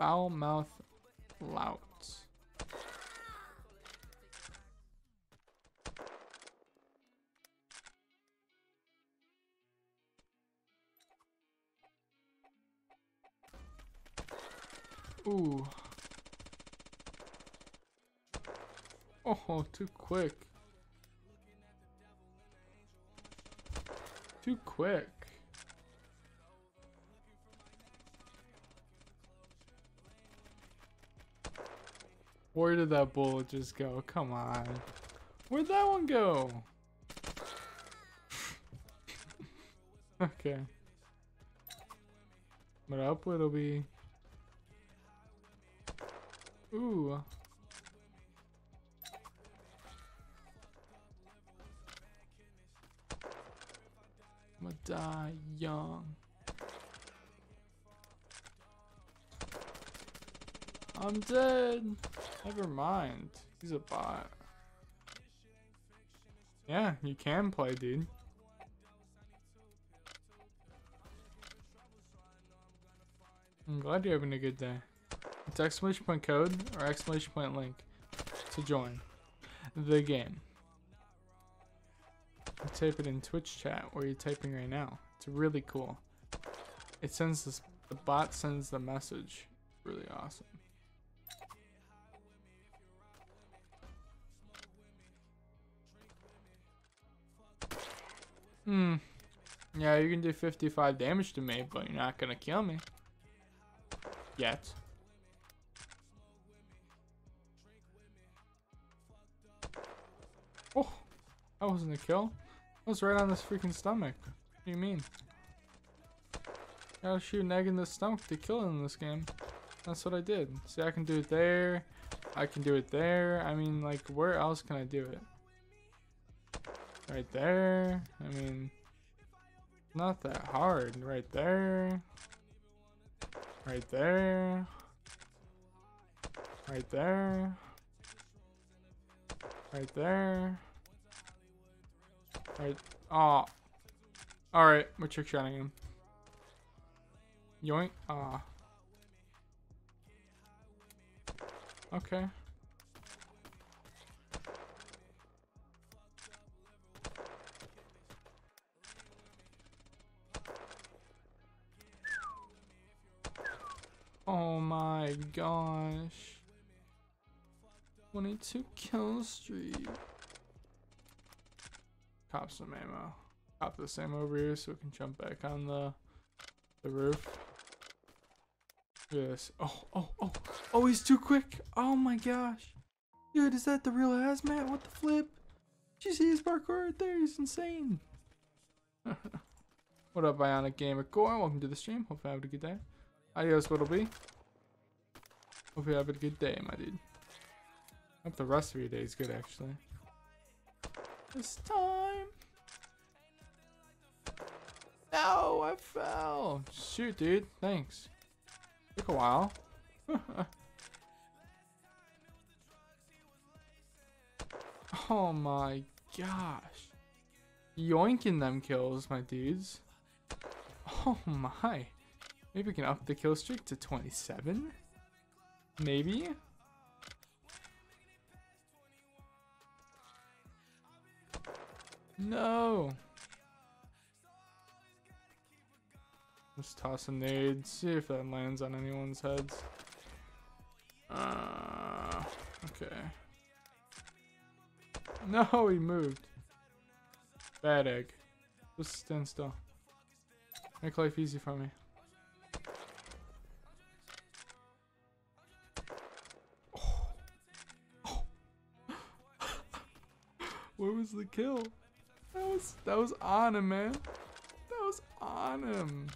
Foul mouth lout. Ooh. Oh, too quick. Too quick. Where did that bullet just go? Come on. Where'd that one go? Okay. But up it'll be... Ooh. I'ma die young. I'm dead. Never mind. He's a bot. Yeah, you can play, dude. I'm glad you're having a good day. It's exclamation point code or exclamation point link to join the game. You type it in Twitch chat where you're typing right now. It's really cool. It sends this, the bot sends the message. Really awesome. Hmm. Yeah, you can do 55 damage to me, but you're not gonna kill me. Yet. Oh, that wasn't a kill. That was right on this freaking stomach. What do you mean? Gotta shoot an egg in the stomach to kill it in this game. That's what I did. See, I can do it there. I can do it there. I mean, like, where else can I do it? Right there. I mean, not that hard. Right there. Right there. Right there. Right there. Right. Aw. Oh. Alright, we're trick shotting him. Yoink. Aw. Oh. Okay. Oh my gosh. 22 kill streak. Cop some ammo. Cop the same over here so we can jump back on the roof. Look at this. Oh, oh, oh. Oh, he's too quick. Oh my gosh. Dude, is that the real Hazmatt? What the flip? Did you see his parkour right there? He's insane. What up, Bionic Gamer Core? Welcome to the stream. Hope you have a good day. Adios, what'll be. Hope you have a good day, my dude. Hope the rest of your day is good, actually. This time. No, I fell. Shoot, dude. Thanks. Took a while. Oh my gosh. Yoinking them kills, my dudes. Oh my. Maybe we can up the kill streak to 27? Maybe? No. Just toss a nade. See if that lands on anyone's heads. Okay. No, he moved. Bad egg. Just stand still. Make life easy for me. Oh. Oh. Where was the kill? That was on him, man. That was on him.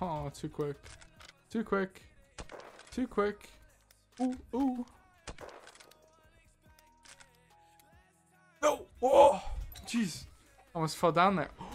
Oh, too quick. Too quick. Too quick. Ooh, ooh. No! Oh! Jeez. I almost fell down there.